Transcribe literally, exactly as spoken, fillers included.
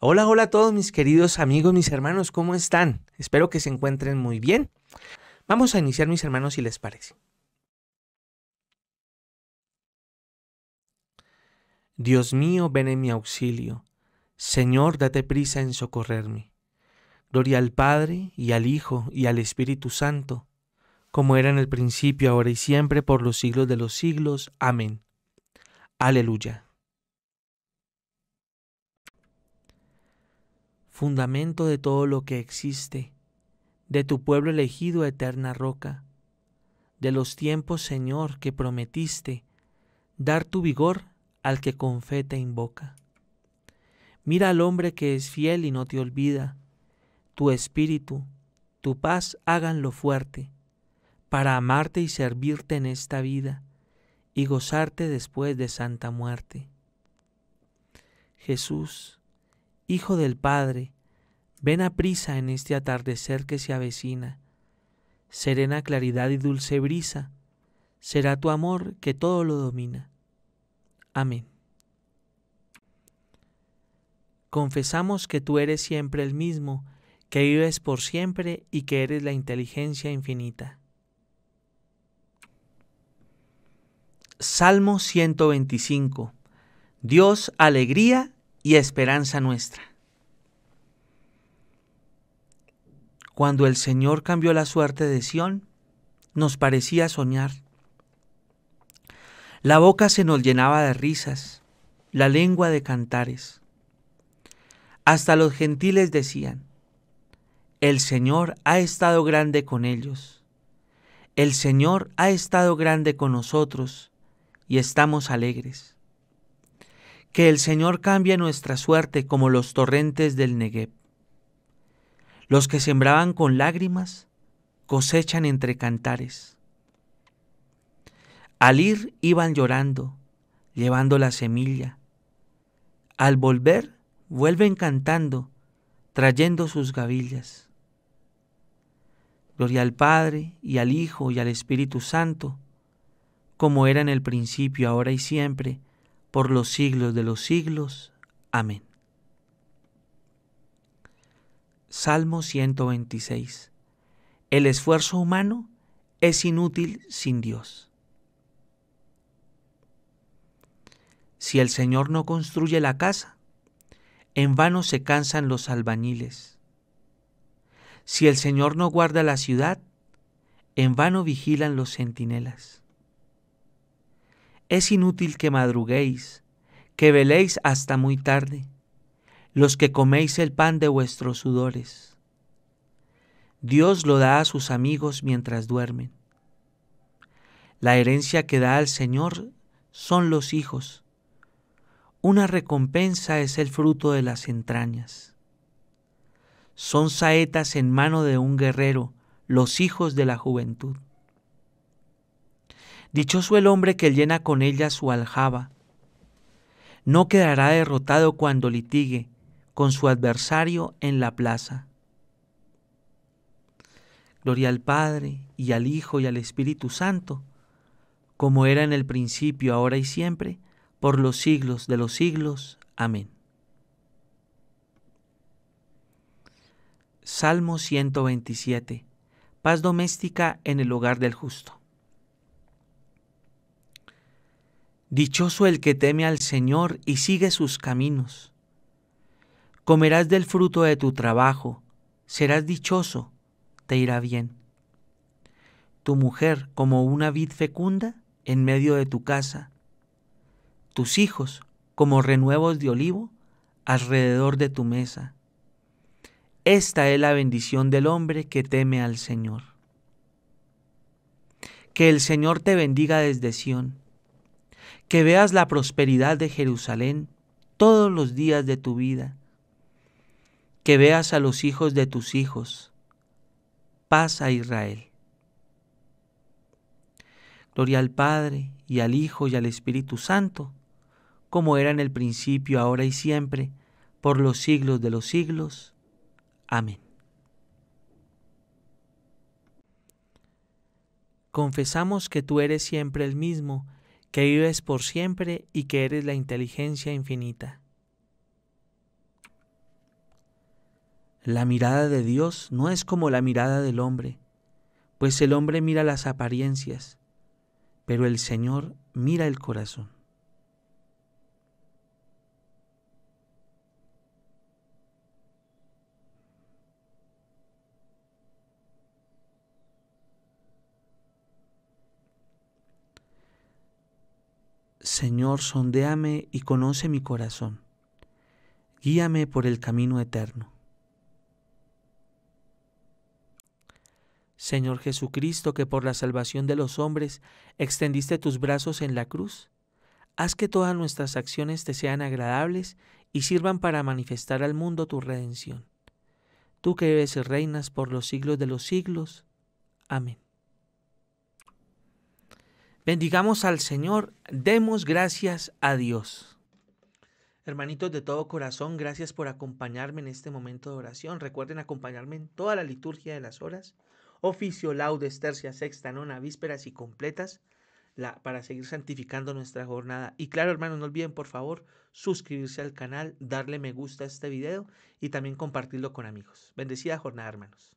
Hola, hola a todos mis queridos amigos, mis hermanos, ¿cómo están? Espero que se encuentren muy bien. Vamos a iniciar, mis hermanos, si les parece. Dios mío, ven en mi auxilio. Señor, date prisa en socorrerme. Gloria al Padre, y al Hijo, y al Espíritu Santo, como era en el principio, ahora y siempre, por los siglos de los siglos. Amén. Aleluya. Fundamento de todo lo que existe, de tu pueblo elegido, eterna roca, de los tiempos, Señor, que prometiste, dar tu vigor al que con fe te invoca. Mira al hombre que es fiel y no te olvida, tu espíritu, tu paz háganlo fuerte, para amarte y servirte en esta vida, y gozarte después de santa muerte. Jesús, Hijo del Padre, ven a prisa en este atardecer que se avecina. Serena claridad y dulce brisa, será tu amor que todo lo domina. Amén. Confesamos que tú eres siempre el mismo, que vives por siempre y que eres la inteligencia infinita. Salmo ciento veinticinco. Dios, alegría y esperanza nuestra. Cuando el Señor cambió la suerte de Sión, nos parecía soñar. La boca se nos llenaba de risas, la lengua de cantares. Hasta los gentiles decían, el Señor ha estado grande con ellos. El Señor ha estado grande con nosotros y estamos alegres. Que el Señor cambie nuestra suerte como los torrentes del Negev. Los que sembraban con lágrimas cosechan entre cantares. Al ir iban llorando, llevando la semilla. Al volver vuelven cantando, trayendo sus gavillas. Gloria al Padre, y al Hijo, y al Espíritu Santo, como era en el principio, ahora y siempre, por los siglos de los siglos. Amén. Salmo ciento veintiséis. El esfuerzo humano es inútil sin Dios. Si el Señor no construye la casa, en vano se cansan los albañiles. Si el Señor no guarda la ciudad, en vano vigilan los centinelas. Es inútil que madruguéis, que veléis hasta muy tarde, los que coméis el pan de vuestros sudores. Dios lo da a sus amigos mientras duermen. La herencia que da al Señor son los hijos. Una recompensa es el fruto de las entrañas. Son saetas en mano de un guerrero, los hijos de la juventud. Dichoso el hombre que llena con ella su aljaba. No quedará derrotado cuando litigue con su adversario en la plaza. Gloria al Padre, y al Hijo, y al Espíritu Santo, como era en el principio, ahora y siempre, por los siglos de los siglos. Amén. Salmo ciento veintisiete. Paz doméstica en el hogar del justo. Dichoso el que teme al Señor y sigue sus caminos. Comerás del fruto de tu trabajo, serás dichoso, te irá bien. Tu mujer como una vid fecunda en medio de tu casa, tus hijos como renuevos de olivo alrededor de tu mesa. Esta es la bendición del hombre que teme al Señor. Que el Señor te bendiga desde Sión. Que veas la prosperidad de Jerusalén todos los días de tu vida. Que veas a los hijos de tus hijos. Paz a Israel. Gloria al Padre, y al Hijo, y al Espíritu Santo, como era en el principio, ahora y siempre, por los siglos de los siglos. Amén. Confesamos que tú eres siempre el mismo, que vives por siempre y que eres la inteligencia infinita. La mirada de Dios no es como la mirada del hombre, pues el hombre mira las apariencias, pero el Señor mira el corazón. Señor, sondéame y conoce mi corazón. Guíame por el camino eterno. Señor Jesucristo, que por la salvación de los hombres extendiste tus brazos en la cruz, haz que todas nuestras acciones te sean agradables y sirvan para manifestar al mundo tu redención. Tú que vives y reinas por los siglos de los siglos. Amén. Bendigamos al Señor, demos gracias a Dios. Hermanitos de todo corazón, gracias por acompañarme en este momento de oración. Recuerden acompañarme en toda la liturgia de las horas, oficio, laudes, tercias, sexta, nona, vísperas y completas, la, para seguir santificando nuestra jornada. Y claro, hermanos, no olviden, por favor, suscribirse al canal, darle me gusta a este video y también compartirlo con amigos. Bendecida jornada, hermanos.